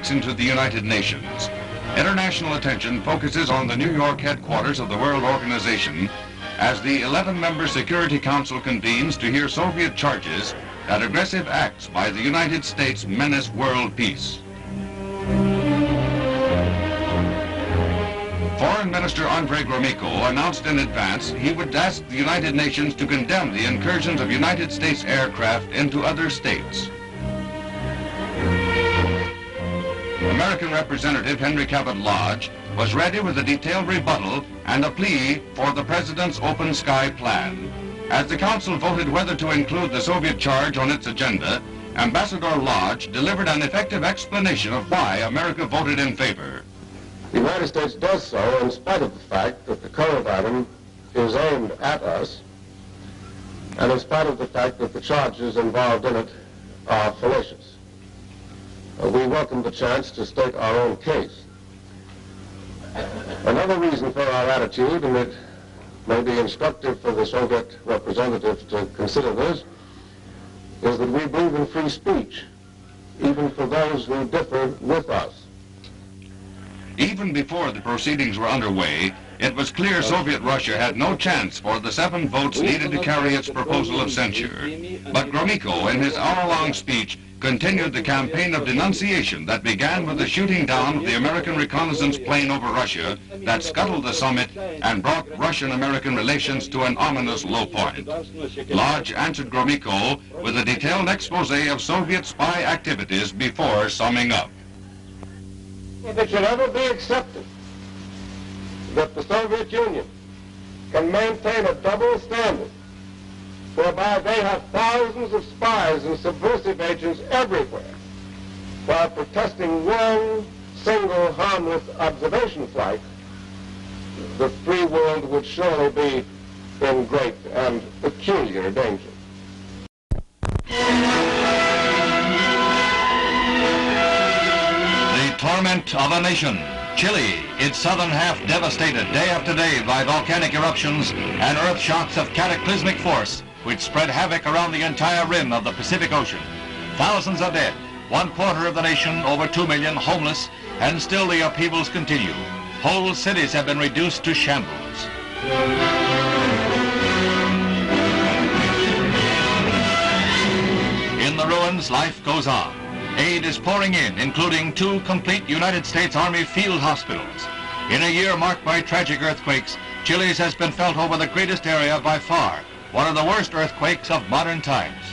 Nixon to the United Nations. International attention focuses on the New York headquarters of the World Organization as the 11-member Security Council convenes to hear Soviet charges that aggressive acts by the United States menace world peace. Foreign Minister Andrei Gromyko announced in advance he would ask the United Nations to condemn the incursions of United States aircraft into other states. American Representative Henry Cabot Lodge was ready with a detailed rebuttal and a plea for the President's Open Sky Plan. As the Council voted whether to include the Soviet charge on its agenda, Ambassador Lodge delivered an effective explanation of why America voted in favor. The United States does so in spite of the fact that the current item is aimed at us, and in spite of the fact that the charges involved in it are fallacious. We welcome the chance to state our own case. Another reason for our attitude, and it may be instructive for the Soviet representatives to consider this, is that we believe in free speech, even for those who differ with us. Even before the proceedings were underway, it was clear Soviet Russia had no chance for the 7 votes needed to carry its proposal of censure. But Gromyko, in his hour-long speech, continued the campaign of denunciation that began with the shooting down of the American reconnaissance plane over Russia that scuttled the summit and brought Russian-American relations to an ominous low point. Lodge answered Gromyko with a detailed expose of Soviet spy activities before summing up. If it should ever be accepted that the Soviet Union can maintain a double standard whereby they have thousands of spies and subversive agents everywhere while protesting one single harmless observation flight, the free world would surely be in great and peculiar danger. Torment of a nation. Chile, its southern half devastated day after day by volcanic eruptions and earth shocks of cataclysmic force which spread havoc around the entire rim of the Pacific Ocean. Thousands are dead, 1/4 of the nation, over 2 million, homeless, and still the upheavals continue. Whole cities have been reduced to shambles. In the ruins, life goes on. Aid is pouring in, including 2 complete United States Army field hospitals. In a year marked by tragic earthquakes, Chile's has been felt over the greatest area by far, one of the worst earthquakes of modern times.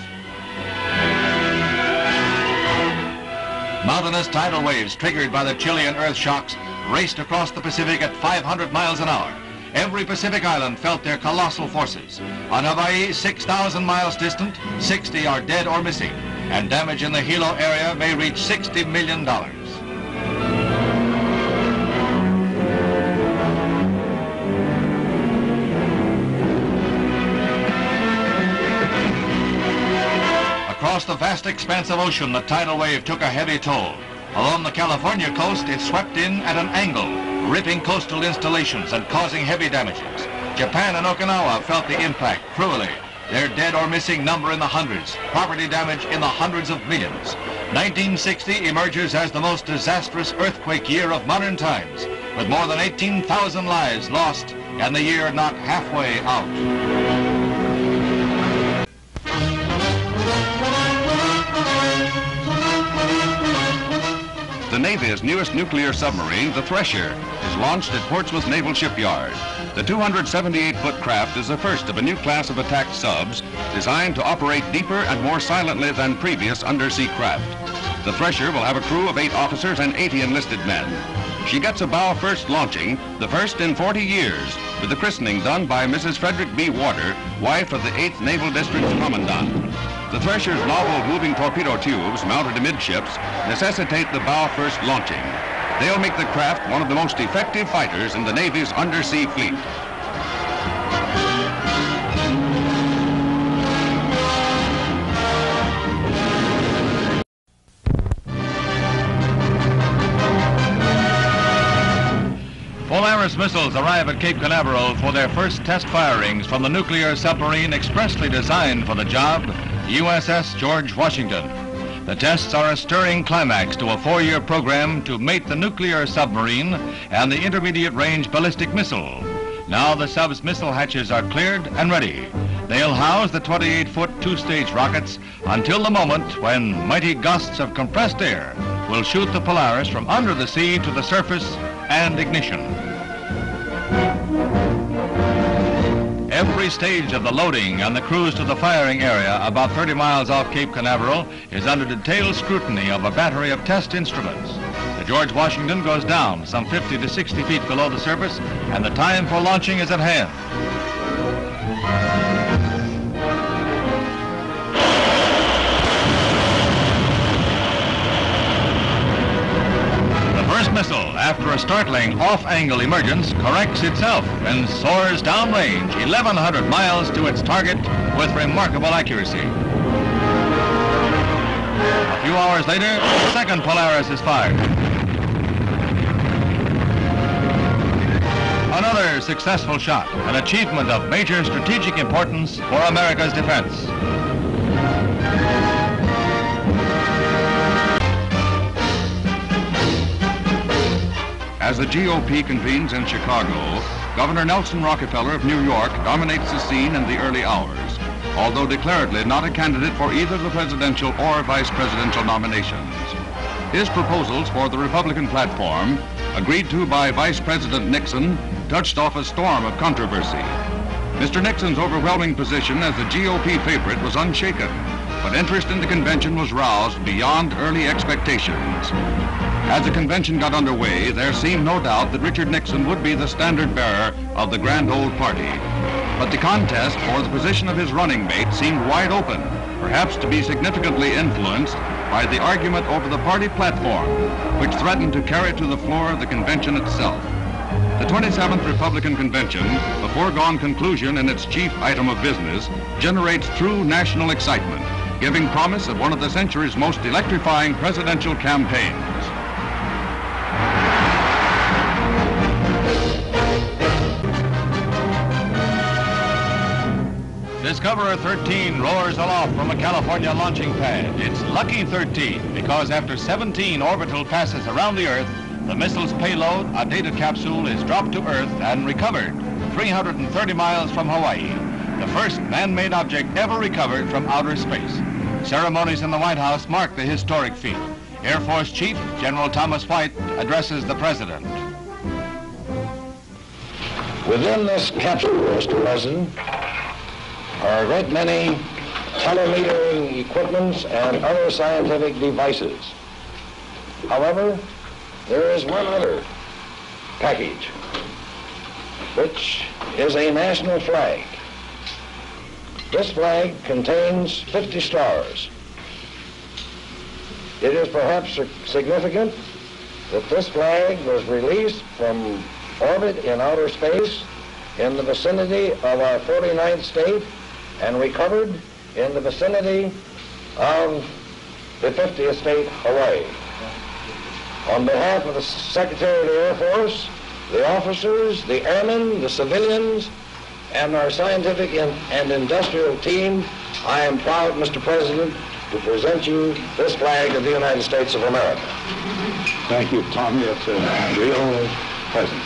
Mountainous tidal waves triggered by the Chilean earth shocks raced across the Pacific at 500 miles an hour. Every Pacific island felt their colossal forces. On Hawaii, 6,000 miles distant, 60 are dead or missing, and damage in the Hilo area may reach $60 million. Across the vast expanse of ocean, the tidal wave took a heavy toll. Along the California coast, it swept in at an angle, ripping coastal installations and causing heavy damages. Japan and Okinawa felt the impact cruelly. Their dead or missing number in the hundreds, property damage in the hundreds of millions. 1960 emerges as the most disastrous earthquake year of modern times, with more than 18,000 lives lost and the year not halfway out. The Navy's newest nuclear submarine, the Thresher, is launched at Portsmouth Naval Shipyard. The 278-foot craft is the first of a new class of attack subs designed to operate deeper and more silently than previous undersea craft. The Thresher will have a crew of 8 officers and 80 enlisted men. She gets a bow first launching, the first in 40 years, with the christening done by Mrs. Frederick B. Warder, wife of the 8th Naval District's Commandant. The Thresher's novel moving torpedo tubes, mounted amidships, necessitate the bow-first launching. They'll make the craft one of the most effective fighters in the Navy's undersea fleet. Polaris missiles arrive at Cape Canaveral for their first test firings from the nuclear submarine expressly designed for the job, USS George Washington. The tests are a stirring climax to a four-year program to mate the nuclear submarine and the intermediate-range ballistic missile. Now the sub's missile hatches are cleared and ready. They'll house the 28-foot two-stage rockets until the moment when mighty gusts of compressed air will shoot the Polaris from under the sea to the surface and ignition. Every stage of the loading and the cruise to the firing area about 30 miles off Cape Canaveral is under detailed scrutiny of a battery of test instruments. The George Washington goes down some 50 to 60 feet below the surface, and the time for launching is at hand. Missile, after a startling off-angle emergence, corrects itself and soars downrange 1,100 miles to its target with remarkable accuracy. A few hours later, the second Polaris is fired. Another successful shot, an achievement of major strategic importance for America's defense. As the GOP convenes in Chicago, Governor Nelson Rockefeller of New York dominates the scene in the early hours, although declaredly not a candidate for either the presidential or vice presidential nominations. His proposals for the Republican platform, agreed to by Vice President Nixon, touched off a storm of controversy. Mr. Nixon's overwhelming position as the GOP favorite was unshaken, but interest in the convention was roused beyond early expectations. As the convention got underway, there seemed no doubt that Richard Nixon would be the standard bearer of the grand old party. But the contest for the position of his running mate seemed wide open, perhaps to be significantly influenced by the argument over the party platform, which threatened to carry to the floor of the convention itself. The 27th Republican Convention, the foregone conclusion in its chief item of business, generates true national excitement, giving promise of one of the century's most electrifying presidential campaigns. Discoverer 13 roars aloft from a California launching pad. It's lucky 13 because after 17 orbital passes around the Earth, the missile's payload, a data capsule, is dropped to Earth and recovered 330 miles from Hawaii, the first man-made object ever recovered from outer space. Ceremonies in the White House mark the historic feat. Air Force Chief General Thomas White addresses the President. Within this capsule, Mr. President, are a great many telemetering equipments and other scientific devices. However, there is one other package, which is a national flag. This flag contains 50 stars. It is perhaps significant that this flag was released from orbit in outer space in the vicinity of our 49th state and recovered in the vicinity of the 50th state, Hawaii. On behalf of the Secretary of the Air Force, the officers, the airmen, the civilians, and our scientific and industrial team, I am proud, Mr. President, to present you this flag of the United States of America. Thank you, Tommy. It's a real present.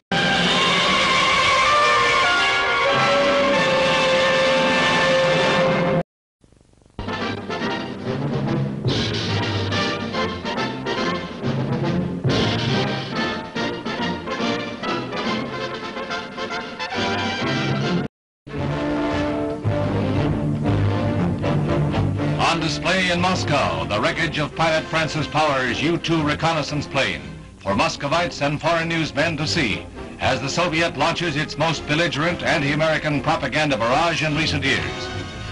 In Moscow, the wreckage of pilot Francis Powers' U-2 reconnaissance plane for Muscovites and foreign newsmen to see as the Soviet launches its most belligerent anti-American propaganda barrage in recent years.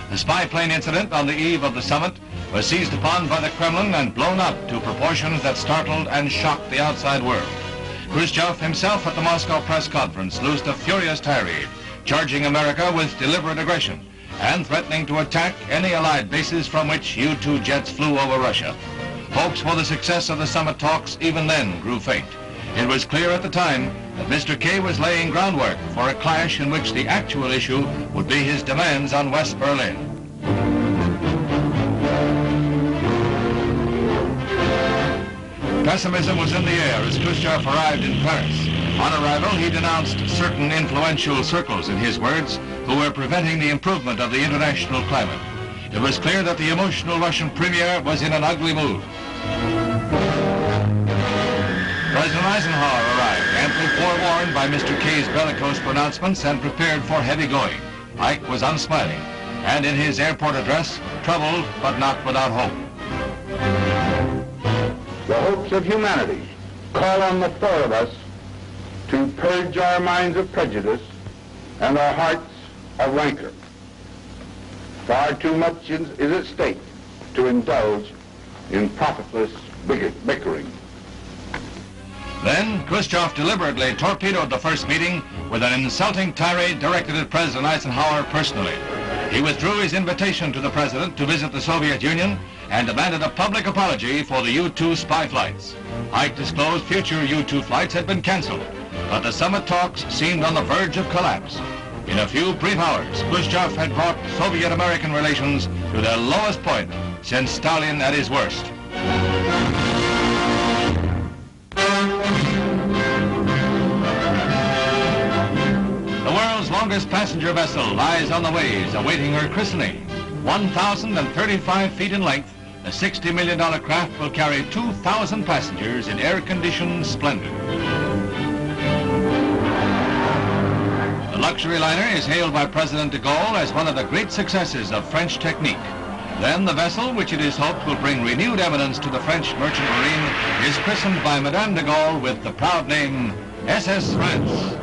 The spy plane incident on the eve of the summit was seized upon by the Kremlin and blown up to proportions that startled and shocked the outside world. Khrushchev himself at the Moscow press conference loosed a furious tirade, charging America with deliberate aggression and threatening to attack any Allied bases from which U-2 jets flew over Russia. Hopes for the success of the summit talks even then grew faint. It was clear at the time that Mr. K was laying groundwork for a clash in which the actual issue would be his demands on West Berlin. Pessimism was in the air as Khrushchev arrived in Paris. On arrival, he denounced certain influential circles, in his words, who were preventing the improvement of the international climate. It was clear that the emotional Russian premier was in an ugly mood. President Eisenhower arrived, amply forewarned by Mr. K's bellicose pronouncements and prepared for heavy going. Ike was unsmiling, and in his airport address, troubled but not without hope. The hopes of humanity call on the four of us to purge our minds of prejudice and our hearts of rancor. Far too much is at stake to indulge in profitless bickering. Then, Khrushchev deliberately torpedoed the first meeting with an insulting tirade directed at President Eisenhower personally. He withdrew his invitation to the president to visit the Soviet Union and demanded a public apology for the U-2 spy flights. Ike disclosed future U-2 flights had been canceled, but the summit talks seemed on the verge of collapse. In a few brief hours, Khrushchev had brought Soviet-American relations to their lowest point since Stalin at his worst. The world's longest passenger vessel lies on the waves, awaiting her christening. 1,035 feet in length, the $60 million craft will carry 2,000 passengers in air-conditioned splendor. The luxury liner is hailed by President de Gaulle as one of the great successes of French technique. Then the vessel, which it is hoped will bring renewed eminence to the French merchant marine, is christened by Madame de Gaulle with the proud name S.S. France.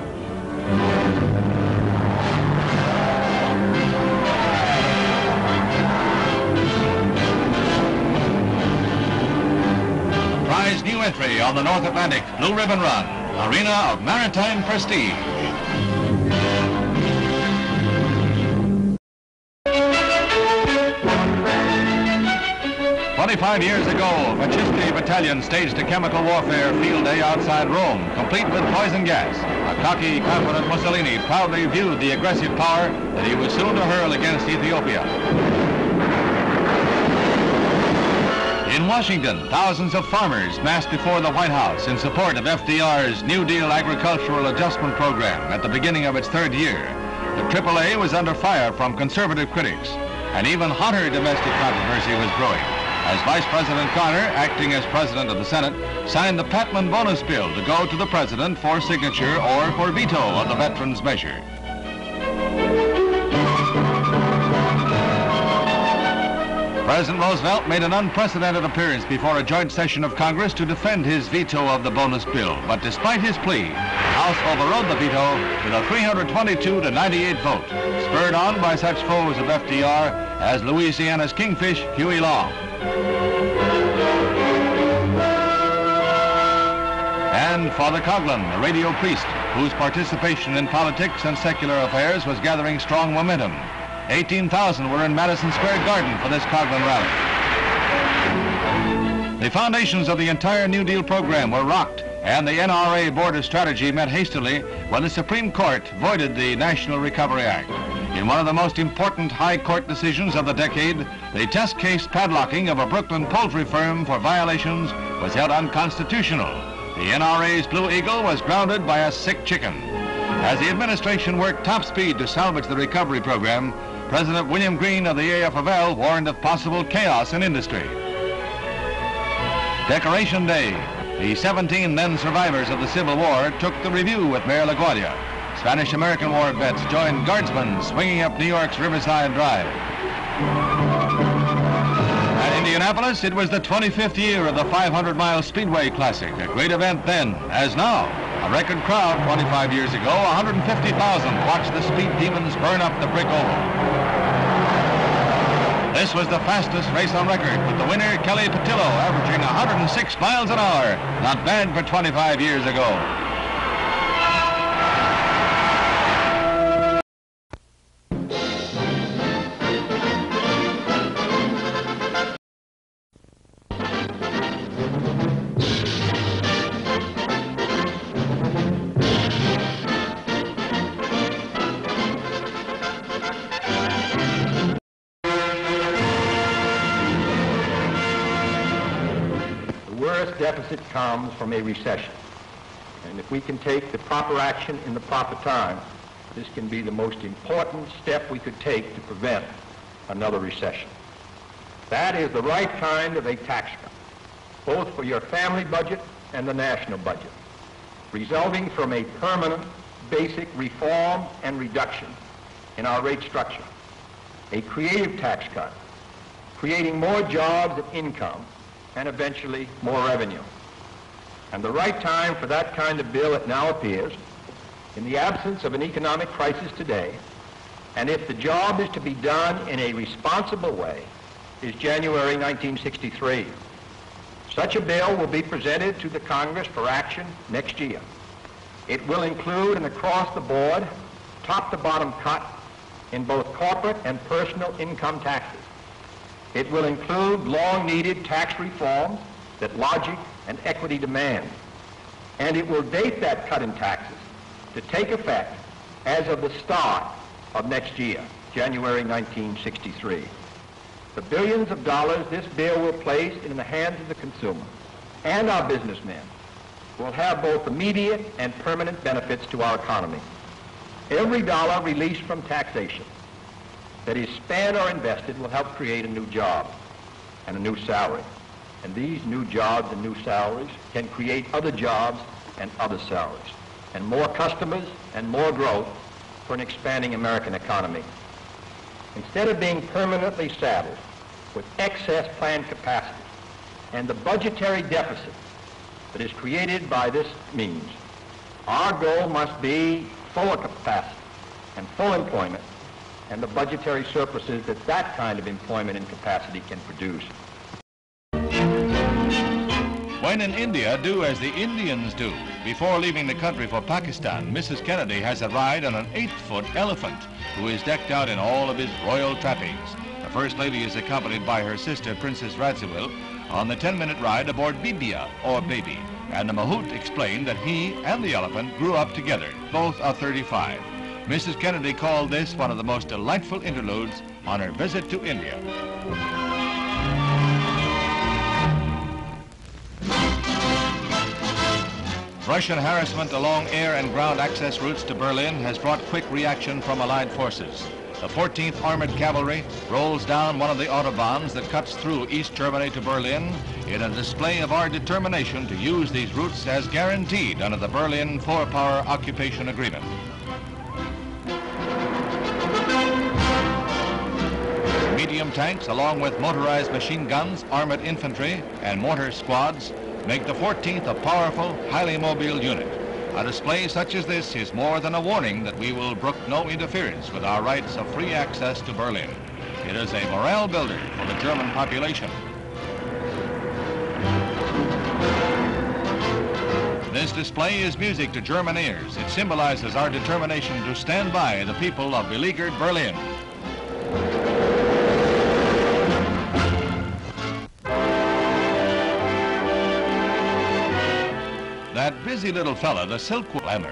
The prize new entry on the North Atlantic Blue Ribbon Run, arena of maritime prestige. Years ago, a Chiske battalion staged a chemical warfare field day outside Rome, complete with poison gas. A cocky, confident Mussolini proudly viewed the aggressive power that he was soon to hurl against Ethiopia. In Washington, thousands of farmers massed before the White House in support of FDR's New Deal Agricultural Adjustment Program at the beginning of its third year. The AAA was under fire from conservative critics, and even hotter domestic controversy was brewing, as Vice President Carter, acting as President of the Senate, signed the Patman bonus bill to go to the President for signature or for veto of the veterans' measure. President Roosevelt made an unprecedented appearance before a joint session of Congress to defend his veto of the bonus bill, but despite his plea, the House overrode the veto with a 322-98 vote, spurred on by such foes of FDR as Louisiana's kingfish, Huey Long. And Father Coughlin, a radio priest whose participation in politics and secular affairs was gathering strong momentum. 18,000 were in Madison Square Garden for this Coughlin rally. The foundations of the entire New Deal program were rocked, and the NRA Board of Strategy met hastily when the Supreme Court voided the National Recovery Act. In one of the most important high court decisions of the decade, the test case padlocking of a Brooklyn poultry firm for violations was held unconstitutional. The NRA's Blue Eagle was grounded by a sick chicken. As the administration worked top speed to salvage the recovery program, President William Green of the AFL warned of possible chaos in industry. Decoration Day. The 17 then survivors of the Civil War took the review with Mayor LaGuardia. Spanish-American War vets joined guardsmen swinging up New York's Riverside Drive. At Indianapolis, it was the 25th year of the 500-mile Speedway Classic, a great event then, as now. A record crowd 25 years ago, 150,000 watched the speed demons burn up the brick oval. This was the fastest race on record, with the winner, Kelly Petillo, averaging 106 miles an hour. Not bad for 25 years deficit comes from a recession. And if we can take the proper action in the proper time, this can be the most important step we could take to prevent another recession. That is the right kind of a tax cut, both for your family budget and the national budget, resulting from a permanent basic reform and reduction in our rate structure. A creative tax cut, creating more jobs and income, and eventually more revenue. And the right time for that kind of bill, it now appears, in the absence of an economic crisis today, and if the job is to be done in a responsible way, is January 1963. Such a bill will be presented to the Congress for action next year. It will include an across-the-board, top-to-bottom cut in both corporate and personal income taxes. It will include long-needed tax reforms that logic and equity demand. And it will date that cut in taxes to take effect as of the start of next year, January 1963. The billions of dollars this bill will place in the hands of the consumer and our businessmen will have both immediate and permanent benefits to our economy. Every dollar released from taxation that is spent or invested will help create a new job and a new salary. And these new jobs and new salaries can create other jobs and other salaries, and more customers and more growth for an expanding American economy. Instead of being permanently saddled with excess planned capacity and the budgetary deficit that is created by this means, our goal must be full capacity and full employment and the budgetary surpluses that that kind of employment and capacity can produce. When in India, do as the Indians do. Before leaving the country for Pakistan, Mrs. Kennedy has a ride on an 8-foot elephant who is decked out in all of his royal trappings. The First Lady is accompanied by her sister, Princess Radziwill, on the 10-minute ride aboard Bibia, or Baby. And the mahout explained that he and the elephant grew up together. Both are 35. Mrs. Kennedy called this one of the most delightful interludes on her visit to India. Russian harassment along air and ground access routes to Berlin has brought quick reaction from Allied forces. The 14th Armored Cavalry rolls down one of the autobahns that cuts through East Germany to Berlin in a display of our determination to use these routes as guaranteed under the Berlin Four-Power Occupation Agreement. Medium tanks, along with motorized machine guns, armored infantry, and mortar squads, make the 14th a powerful, highly mobile unit. A display such as this is more than a warning that we will brook no interference with our rights of free access to Berlin. It is a morale builder for the German population. This display is music to German ears. It symbolizes our determination to stand by the people of beleaguered Berlin. That busy little fella, the silkwormer,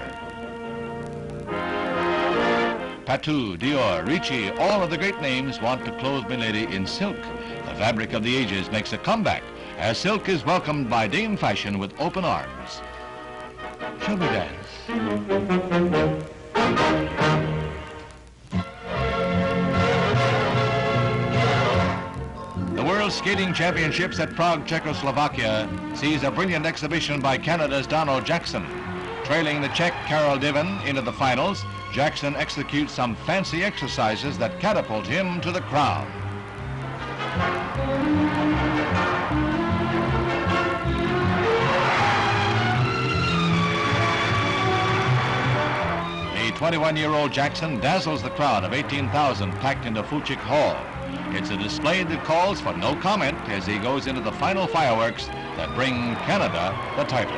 Patou, Dior, Ricci, all of the great names want to clothe Milady in silk. The fabric of the ages makes a comeback as silk is welcomed by Dame Fashion with open arms. Shall we dance? Skating championships at Prague, Czechoslovakia sees a brilliant exhibition by Canada's Donald Jackson. Trailing the Czech Karel Diven into the finals, Jackson executes some fancy exercises that catapult him to the crowd. The 21-year-old Jackson dazzles the crowd of 18,000 packed into Fuchik Hall. It's a display that calls for no comment as he goes into the final fireworks that bring Canada the title.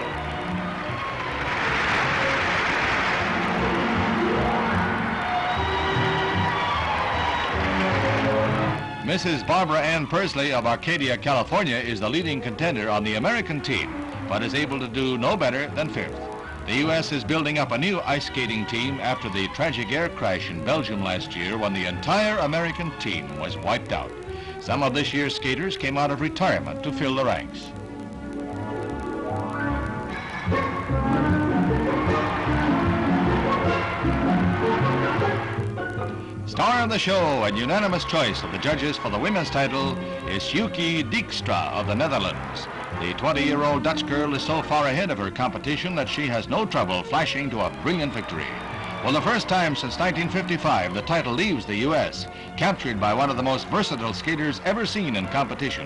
Mrs. Barbara Ann Pursley of Arcadia, California is the leading contender on the American team, but is able to do no better than fifth. The U.S. is building up a new ice skating team after the tragic air crash in Belgium last year when the entire American team was wiped out. Some of this year's skaters came out of retirement to fill the ranks. Star of the show and unanimous choice of the judges for the women's title is Sjoeke Dijkstra of the Netherlands. The 20-year-old Dutch girl is so far ahead of her competition that she has no trouble flashing to a brilliant victory. For the first time since 1955, the title leaves the U.S., captured by one of the most versatile skaters ever seen in competition.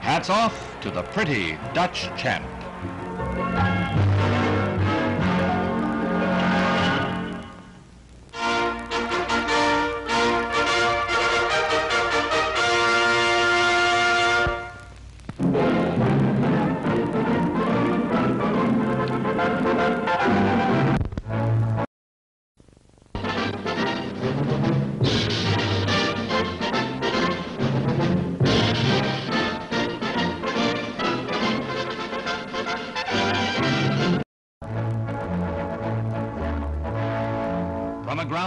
Hats off to the pretty Dutch champ.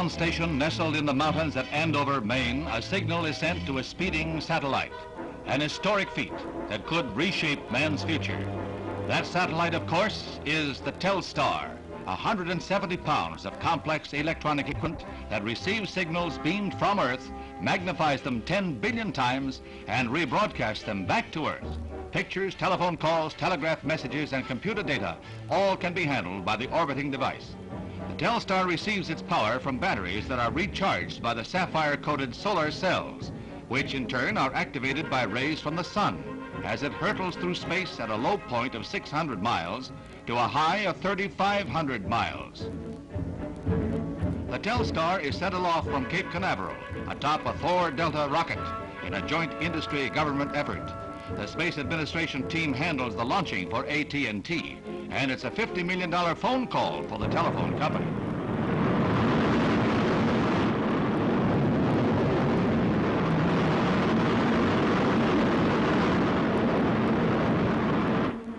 Station nestled in the mountains at Andover, Maine, a signal is sent to a speeding satellite, an historic feat that could reshape man's future. That satellite, of course, is the Telstar, 170 pounds of complex electronic equipment that receives signals beamed from Earth, magnifies them 10 billion times, and rebroadcasts them back to Earth. Pictures, telephone calls, telegraph messages, and computer data all can be handled by the orbiting device. The Telstar receives its power from batteries that are recharged by the sapphire-coated solar cells, which in turn are activated by rays from the sun as it hurtles through space at a low point of 600 miles to a high of 3,500 miles. The Telstar is sent aloft from Cape Canaveral atop a Thor Delta rocket in a joint industry-government effort. The Space Administration team handles the launching for AT&T, and it's a $50 million phone call for the telephone company.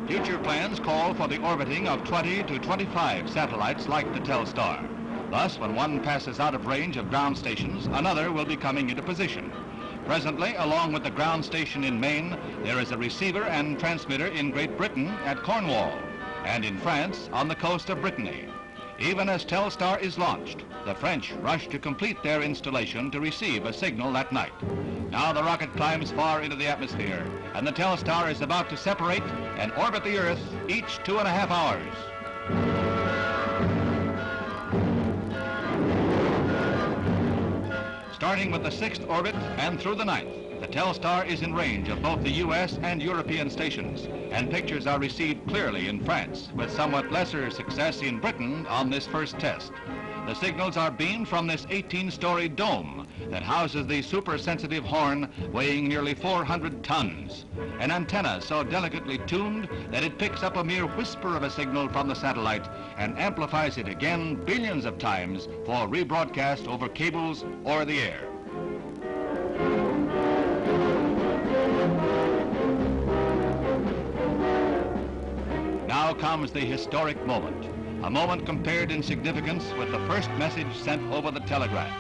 Future plans call for the orbiting of 20 to 25 satellites like the Telstar. Thus, when one passes out of range of ground stations, another will be coming into position. Presently, along with the ground station in Maine, there is a receiver and transmitter in Great Britain at Cornwall, and in France on the coast of Brittany. Even as Telstar is launched, the French rush to complete their installation to receive a signal that night. Now the rocket climbs far into the atmosphere, and the Telstar is about to separate and orbit the Earth each 2.5 hours. Starting with the 6th orbit and through the 9th, the Telstar is in range of both the U.S. and European stations, and pictures are received clearly in France, with somewhat lesser success in Britain on this first test. The signals are beamed from this 18-story dome that houses the super-sensitive horn weighing nearly 400 tons, an antenna so delicately tuned that it picks up a mere whisper of a signal from the satellite and amplifies it again billions of times for rebroadcast over cables or the air. Now comes the historic moment, a moment compared in significance with the first message sent over the telegraph.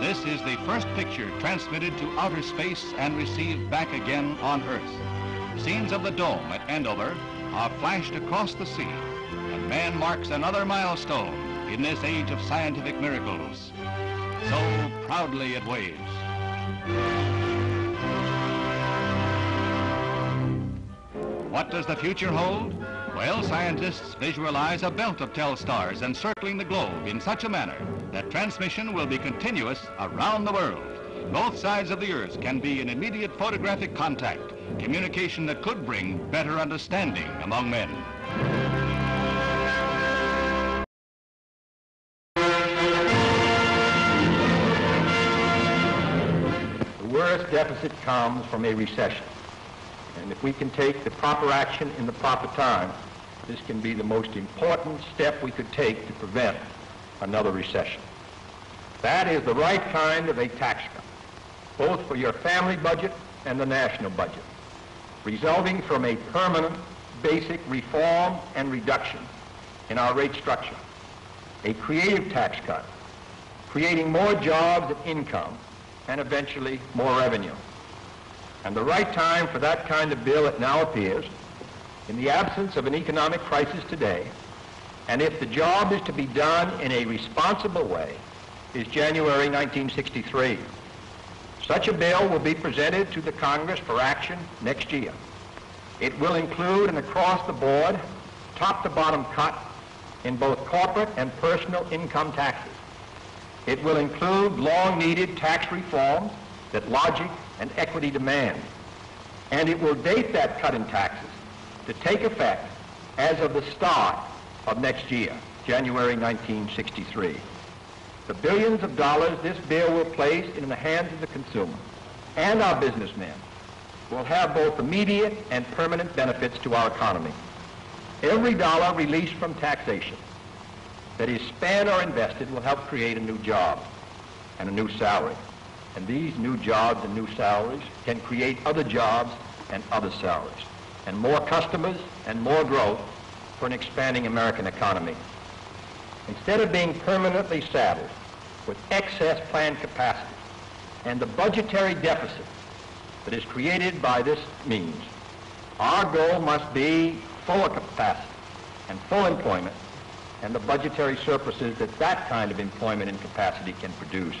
This is the first picture transmitted to outer space and received back again on Earth. Scenes of the dome at Andover are flashed across the sea, and man marks another milestone in this age of scientific miracles. So proudly it waves. What does the future hold? Well, scientists visualize a belt of Telstars encircling the globe in such a manner that transmission will be continuous around the world. Both sides of the Earth can be in immediate photographic contact, communication that could bring better understanding among men. The worst deficit comes from a recession. And if we can take the proper action in the proper time, this can be the most important step we could take to prevent another recession. That is the right kind of a tax cut, both for your family budget and the national budget, resulting from a permanent, basic reform and reduction in our rate structure. A creative tax cut, creating more jobs and income, and eventually more revenue. And the right time for that kind of bill, it now appears, in the absence of an economic crisis today, and if the job is to be done in a responsible way, is January 1963. Such a bill will be presented to the Congress for action next year. It will include an across-the-board, top-to-bottom cut in both corporate and personal income taxes. It will include long-needed tax reforms that logic and equity demand. And it will date that cut in taxes to take effect as of the start of next year, January 1963. The billions of dollars this bill will place in the hands of the consumer and our businessmen will have both immediate and permanent benefits to our economy. Every dollar released from taxation that is spent or invested will help create a new job and a new salary. And these new jobs and new salaries can create other jobs and other salaries, and more customers and more growth for an expanding American economy. Instead of being permanently saddled with excess planned capacity and the budgetary deficit that is created by this means, our goal must be full capacity and full employment and the budgetary surpluses that that kind of employment and capacity can produce.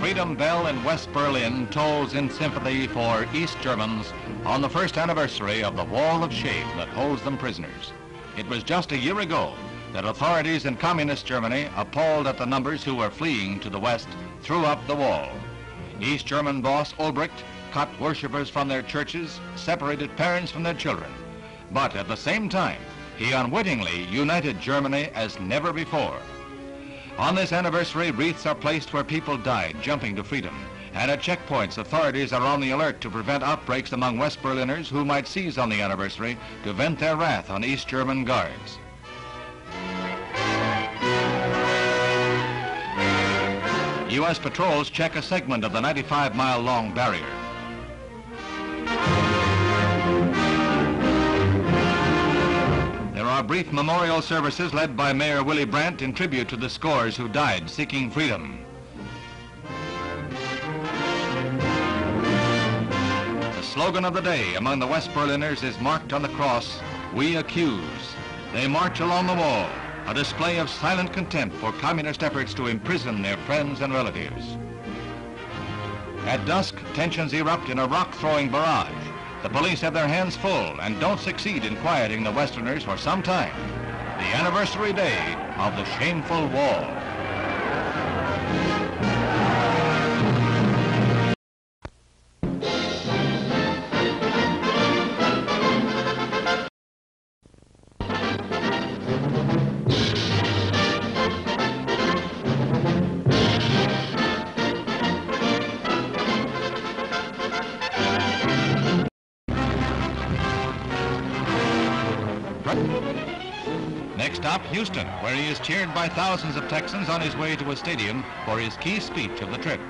Freedom Bell in West Berlin tolls in sympathy for East Germans on the first anniversary of the wall of shame that holds them prisoners. It was just a year ago that authorities in communist Germany, appalled at the numbers who were fleeing to the West, threw up the wall. East German boss Ulbricht cut worshippers from their churches, separated parents from their children. But at the same time, he unwittingly united Germany as never before. On this anniversary, wreaths are placed where people died jumping to freedom, and at checkpoints, authorities are on the alert to prevent outbreaks among West Berliners who might seize on the anniversary to vent their wrath on East German guards. U.S. patrols check a segment of the 95-mile-long barrier. There are brief memorial services led by Mayor Willy Brandt in tribute to the scores who died seeking freedom. The slogan of the day among the West Berliners is marked on the cross, "We accuse." They march along the wall, a display of silent contempt for communist efforts to imprison their friends and relatives. At dusk, tensions erupt in a rock-throwing barrage. The police have their hands full and don't succeed in quieting the Westerners for some time. The anniversary day of the shameful wall. Houston, where he is cheered by thousands of Texans on his way to a stadium for his key speech of the trip.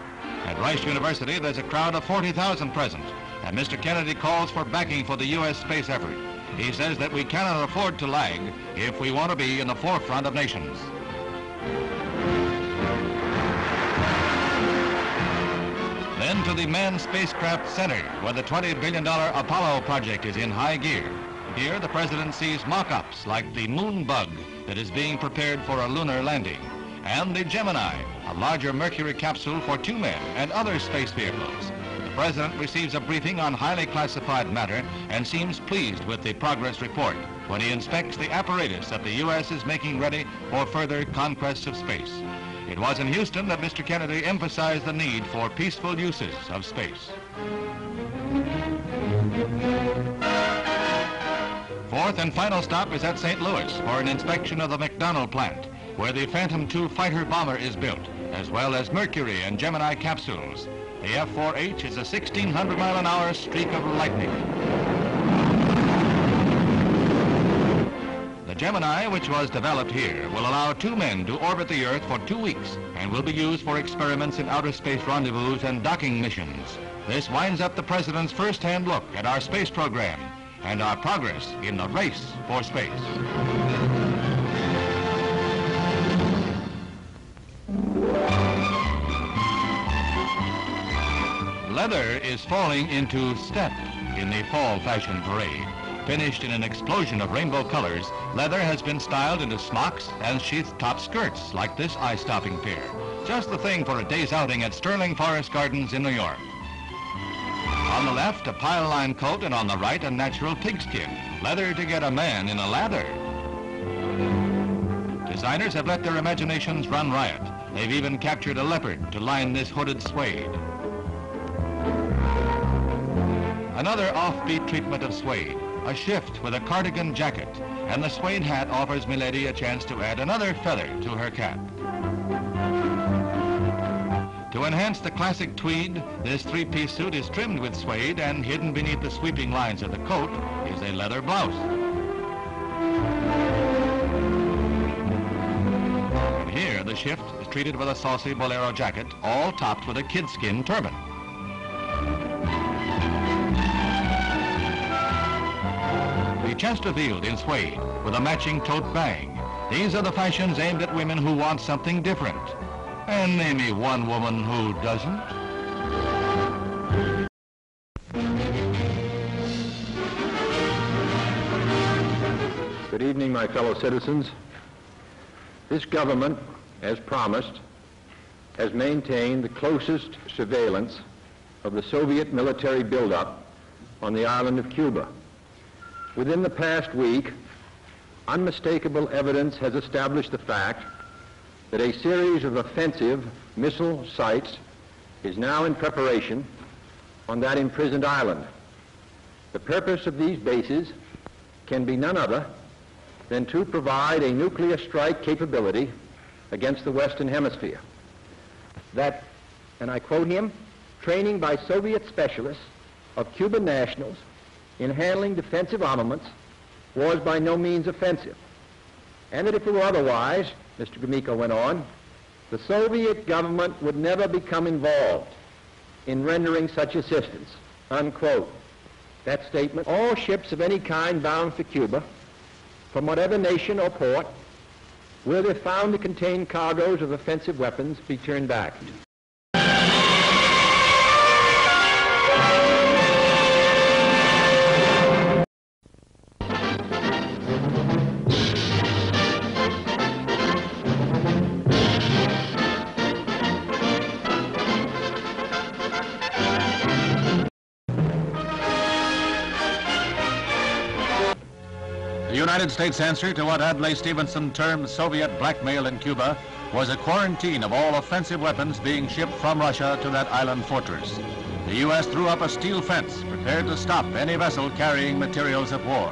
At Rice University, there's a crowd of 40,000 present, and Mr. Kennedy calls for backing for the U.S. space effort. He says that we cannot afford to lag if we want to be in the forefront of nations. Then to the Manned Spacecraft Center, where the $20 billion Apollo project is in high gear. Here, the president sees mock-ups like the moon bug that is being prepared for a lunar landing, and the Gemini, a larger Mercury capsule for two men and other space vehicles. The president receives a briefing on highly classified matter and seems pleased with the progress report when he inspects the apparatus that the U.S. is making ready for further conquests of space. It was in Houston that Mr. Kennedy emphasized the need for peaceful uses of space. 4th and final stop is at St. Louis for an inspection of the McDonnell plant, where the Phantom II fighter bomber is built, as well as Mercury and Gemini capsules. The F-4H is a 1,600-mile-an-hour streak of lightning. The Gemini, which was developed here, will allow two men to orbit the Earth for 2 weeks and will be used for experiments in outer space rendezvous and docking missions. This winds up the president's first-hand look at our space program and our progress in the race for space. Leather is falling into step in the fall fashion parade. Finished in an explosion of rainbow colors, leather has been styled into smocks and sheathed top skirts like this eye-stopping pair. Just the thing for a day's outing at Sterling Forest Gardens in New York. On the left, a pile-line coat, and on the right, a natural pigskin. Leather to get a man in a lather. Designers have let their imaginations run riot. They've even captured a leopard to line this hooded suede. Another offbeat treatment of suede. A shift with a cardigan jacket, and the suede hat offers Milady a chance to add another feather to her cap. To enhance the classic tweed, this three-piece suit is trimmed with suede, and hidden beneath the sweeping lines of the coat is a leather blouse. And here, the shift is treated with a saucy bolero jacket, all topped with a kidskin turban. Chesterfield in suede with a matching tote bag. These are the fashions aimed at women who want something different. And name me one woman who doesn't. Good evening, my fellow citizens. This government, as promised, has maintained the closest surveillance of the Soviet military buildup on the island of Cuba. Within the past week, unmistakable evidence has established the fact that a series of offensive missile sites is now in preparation on that imprisoned island. The purpose of these bases can be none other than to provide a nuclear strike capability against the Western Hemisphere. That, and I quote him, training by Soviet specialists of Cuban nationals in handling defensive armaments was by no means offensive, and that if it were otherwise, Mr. Gromyko went on, the Soviet government would never become involved in rendering such assistance, unquote. That statement, all ships of any kind bound for Cuba, from whatever nation or port, will, if found to contain cargoes of offensive weapons, be turned back. The United States' answer to what Adlai Stevenson termed Soviet blackmail in Cuba was a quarantine of all offensive weapons being shipped from Russia to that island fortress. The U.S. threw up a steel fence prepared to stop any vessel carrying materials of war.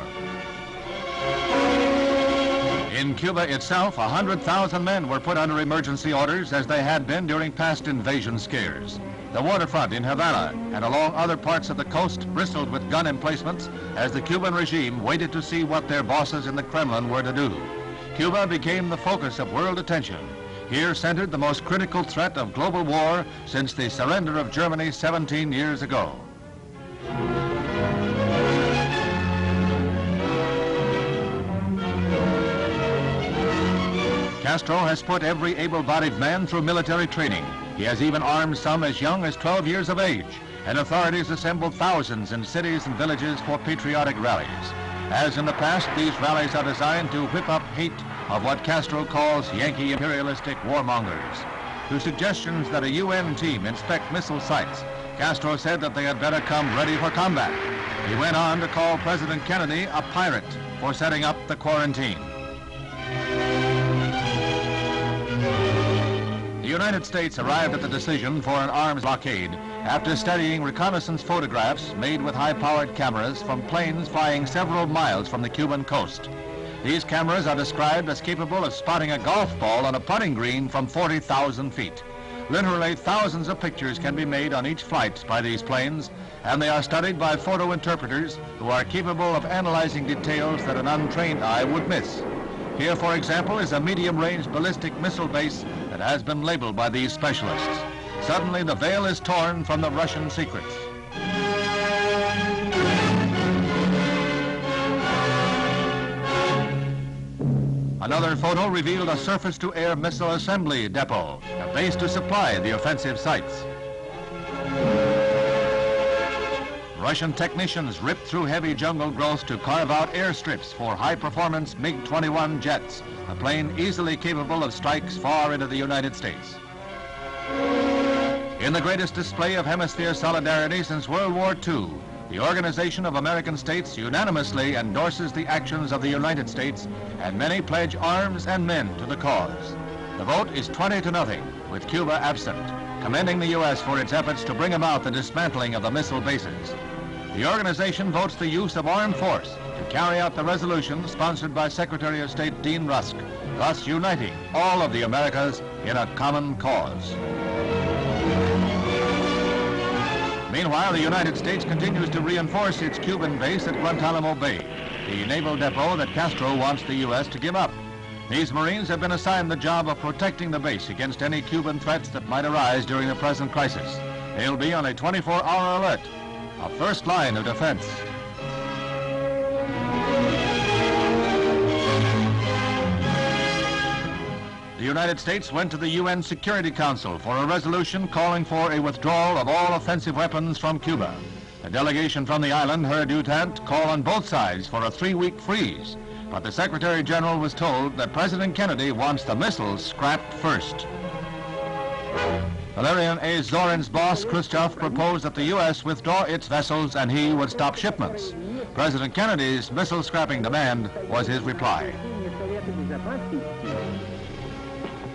In Cuba itself, 100,000 men were put under emergency orders as they had been during past invasion scares. The waterfront in Havana and along other parts of the coast bristled with gun emplacements as the Cuban regime waited to see what their bosses in the Kremlin were to do. Cuba became the focus of world attention. Here centered the most critical threat of global war since the surrender of Germany 17 years ago. Castro has put every able-bodied man through military training. He has even armed some as young as 12 years of age, and authorities assembled thousands in cities and villages for patriotic rallies. As in the past, these rallies are designed to whip up hate of what Castro calls Yankee imperialistic warmongers. To suggestions that a UN team inspect missile sites, Castro said that they had better come ready for combat. He went on to call President Kennedy a pirate for setting up the quarantine. The United States arrived at the decision for an arms blockade after studying reconnaissance photographs made with high-powered cameras from planes flying several miles from the Cuban coast. These cameras are described as capable of spotting a golf ball on a putting green from 40,000 feet. Literally thousands of pictures can be made on each flight by these planes, and they are studied by photo interpreters who are capable of analyzing details that an untrained eye would miss. Here, for example, is a medium-range ballistic missile base that has been labeled by these specialists. Suddenly, the veil is torn from the Russian secrets. Another photo revealed a surface-to-air missile assembly depot, a base to supply the offensive sites. Russian technicians ripped through heavy jungle growth to carve out airstrips for high-performance MiG-21 jets, a plane easily capable of strikes far into the United States. In the greatest display of hemisphere solidarity since World War II, the Organization of American States unanimously endorses the actions of the United States, and many pledge arms and men to the cause. The vote is 20-0, with Cuba absent, commending the U.S. for its efforts to bring about the dismantling of the missile bases. The organization votes the use of armed force to carry out the resolution sponsored by Secretary of State Dean Rusk, thus uniting all of the Americas in a common cause. Meanwhile, the United States continues to reinforce its Cuban base at Guantanamo Bay, the naval depot that Castro wants the U.S. to give up. These Marines have been assigned the job of protecting the base against any Cuban threats that might arise during the present crisis. They'll be on a 24-hour alert, a first line of defense. The United States went to the UN Security Council for a resolution calling for a withdrawal of all offensive weapons from Cuba. A delegation from the island heard UTANT call on both sides for a 3-week freeze, but the Secretary General was told that President Kennedy wants the missiles scrapped first. Valerian A. Zorin's boss, Khrushchev, proposed that the U.S. withdraw its vessels and he would stop shipments. President Kennedy's missile scrapping demand was his reply.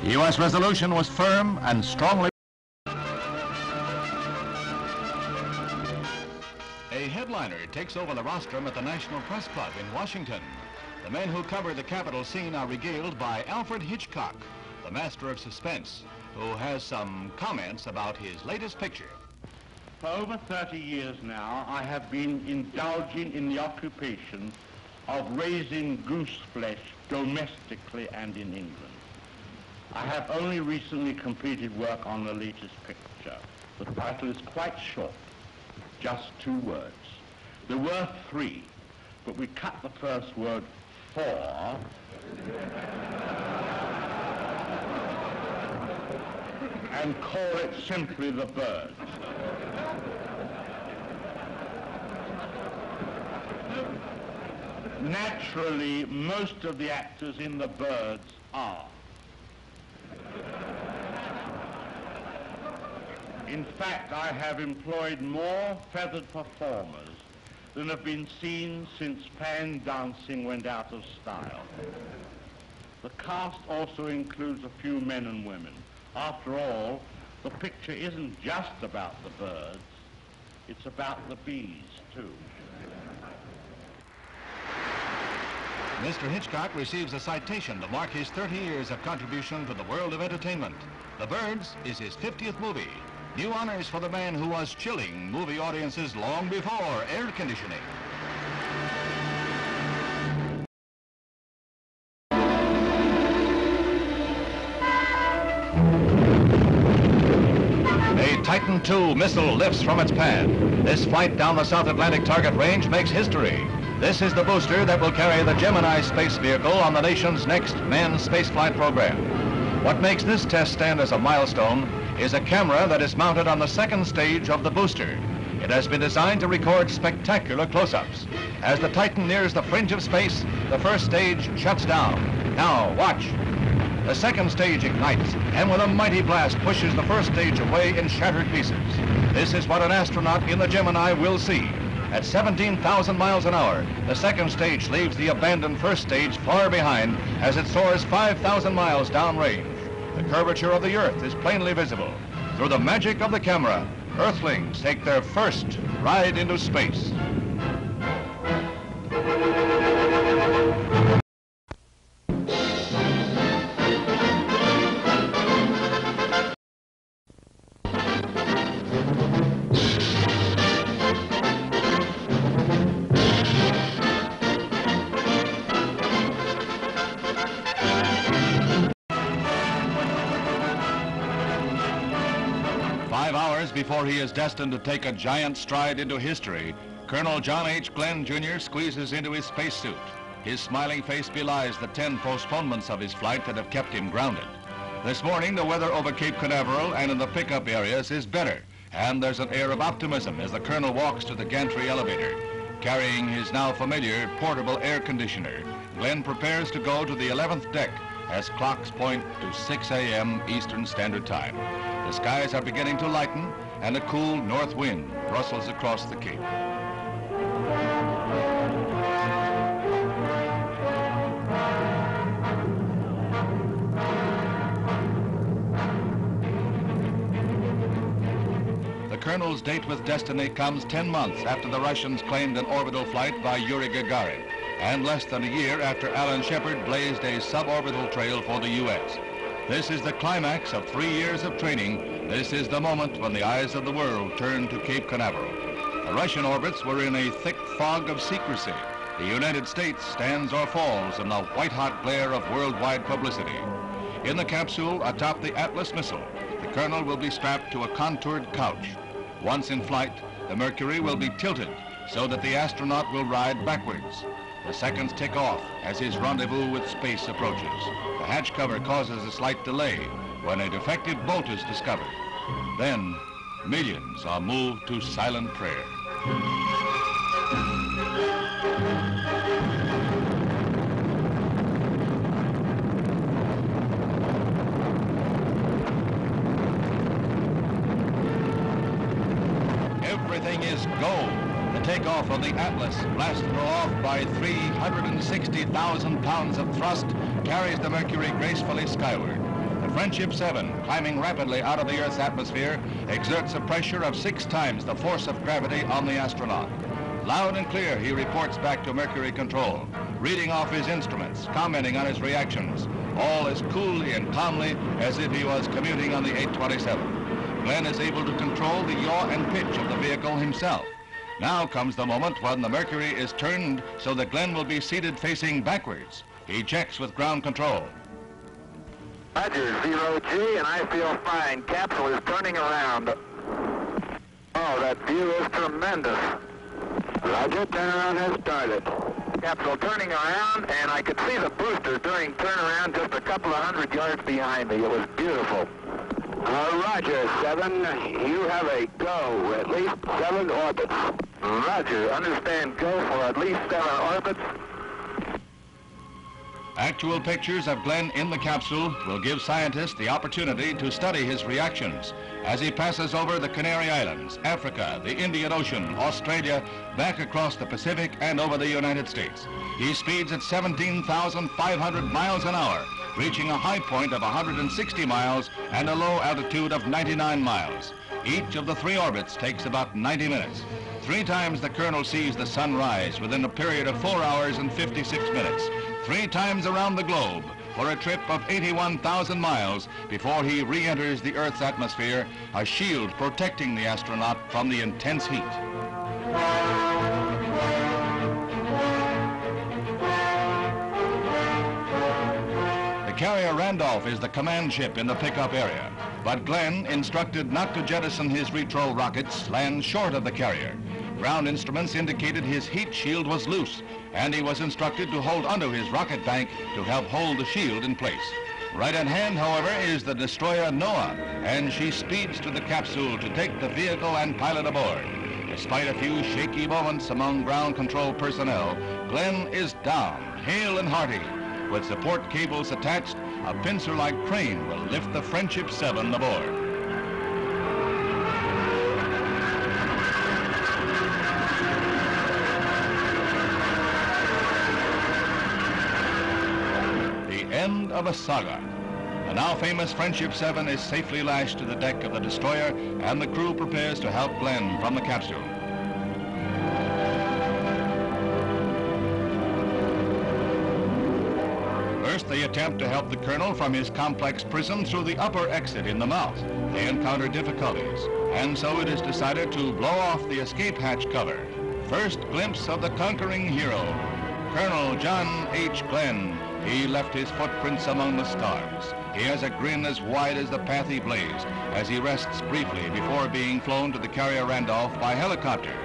The U.S. resolution was firm and strongly. A headliner takes over the rostrum at the National Press Club in Washington. The men who cover the Capitol scene are regaled by Alfred Hitchcock, the master of suspense, who has some comments about his latest picture. For over 30 years now, I have been indulging in the occupation of raising goose flesh domestically and in England. I have only recently completed work on the latest picture. The title is quite short, just 2 words. There were 3, but we cut the first word, for. and call it simply The Birds. Naturally, most of the actors in The Birds are. In fact, I have employed more feathered performers than have been seen since fan dancing went out of style. The cast also includes a few men and women. After all, the picture isn't just about the birds, it's about the bees, too. Mr. Hitchcock receives a citation to mark his 30 years of contribution to the world of entertainment. The Birds is his 50th movie. New honors for the man who was chilling movie audiences long before air conditioning. A Titan II missile lifts from its pad. This flight down the South Atlantic target range makes history. This is the booster that will carry the Gemini space vehicle on the nation's next manned spaceflight program. What makes this test stand as a milestone is a camera that is mounted on the second stage of the booster. It has been designed to record spectacular close-ups. As the Titan nears the fringe of space, the first stage shuts down. Now, watch. The second stage ignites, and with a mighty blast pushes the first stage away in shattered pieces. This is what an astronaut in the Gemini will see. At 17,000 miles an hour, the second stage leaves the abandoned first stage far behind as it soars 5,000 miles downrange. The curvature of the Earth is plainly visible. Through the magic of the camera, Earthlings take their first ride into space. Before he is destined to take a giant stride into history, Colonel John H. Glenn Jr. squeezes into his spacesuit. His smiling face belies the 10 postponements of his flight that have kept him grounded. This morning, the weather over Cape Canaveral and in the pickup areas is better, And there's an air of optimism as the colonel walks to the gantry elevator. Carrying his now familiar portable air conditioner, Glenn prepares to go to the 11th deck as clocks point to 6 a.m. Eastern Standard Time. The skies are beginning to lighten and a cool north wind rustles across the Cape. The colonel's date with destiny comes 10 months after the Russians claimed an orbital flight by Yuri Gagarin, and less than a year after Alan Shepard blazed a suborbital trail for the U.S. This is the climax of 3 years of training. This is the moment when the eyes of the world turn to Cape Canaveral. The Russian orbits were in a thick fog of secrecy. The United States stands or falls in the white-hot glare of worldwide publicity. In the capsule atop the Atlas missile, the colonel will be strapped to a contoured couch. Once in flight, the Mercury will be tilted so that the astronaut will ride backwards. The seconds tick off as his rendezvous with space approaches. The hatch cover causes a slight delay when a defective bolt is discovered. Then, millions are moved to silent prayer. Takeoff of the Atlas, blasted off by 360,000 pounds of thrust, carries the Mercury gracefully skyward. The Friendship 7, climbing rapidly out of the Earth's atmosphere, exerts a pressure of 6 times the force of gravity on the astronaut. Loud and clear, he reports back to Mercury Control, reading off his instruments, commenting on his reactions, all as coolly and calmly as if he was commuting on the 827. Glenn is able to control the yaw and pitch of the vehicle himself. Now comes the moment when the Mercury is turned so that Glenn will be seated facing backwards. He checks with ground control. Roger, 0G, and I feel fine. Capsule is turning around. Oh, that view is tremendous. Roger, turnaround has started. Capsule turning around, and I could see the booster during turnaround just a couple of 100 yards behind me. It was beautiful. Roger, 7, you have a go, at least 7 orbits. Roger, understand go for at least 7 orbits. Actual pictures of Glenn in the capsule will give scientists the opportunity to study his reactions as he passes over the Canary Islands, Africa, the Indian Ocean, Australia, back across the Pacific and over the United States. He speeds at 17,500 miles an hour, reaching a high point of 160 miles and a low altitude of 99 miles. Each of the 3 orbits takes about 90 minutes. 3 times the colonel sees the sun rise within a period of 4 hours and 56 minutes. 3 times around the globe for a trip of 81,000 miles before he re-enters the Earth's atmosphere, a shield protecting the astronaut from the intense heat. Carrier Randolph is the command ship in the pickup area, but Glenn, instructed not to jettison his retro rockets, lands short of the carrier. Ground instruments indicated his heat shield was loose, and he was instructed to hold onto his rocket bank to help hold the shield in place. Right at hand, however, is the destroyer Noah, and she speeds to the capsule to take the vehicle and pilot aboard. Despite a few shaky moments among ground control personnel, Glenn is down, hale and hearty. With support cables attached, a pincer-like crane will lift the Friendship 7 aboard. The end of a saga. The now famous Friendship 7 is safely lashed to the deck of the destroyer, and the crew prepares to help Glenn from the capsule. They attempt to help the colonel from his complex prison through the upper exit in the mouth. They encounter difficulties, and so it is decided to blow off the escape hatch cover. First glimpse of the conquering hero, Colonel John H. Glenn. He left his footprints among the stars. He has a grin as wide as the path he blazed as he rests briefly before being flown to the Carrier Randolph by helicopter.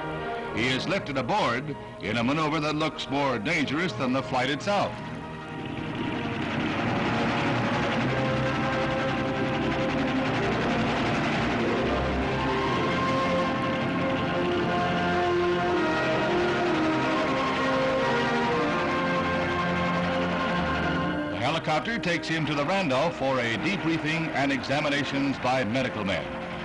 He is lifted aboard in a maneuver that looks more dangerous than the flight itself. helicopter takes him to the Randolph for a debriefing and examinations by medical men.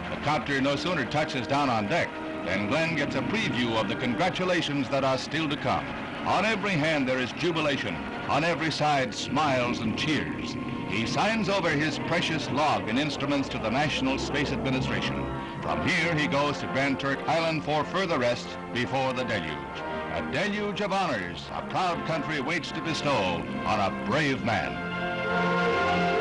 The copter no sooner touches down on deck than Glenn gets a preview of the congratulations that are still to come. On every hand there is jubilation. On every side, smiles and cheers. He signs over his precious log and instruments to the National Space Administration. From here, he goes to Grand Turk Island for further rest before the deluge. A deluge of honors a proud country waits to bestow on a brave man.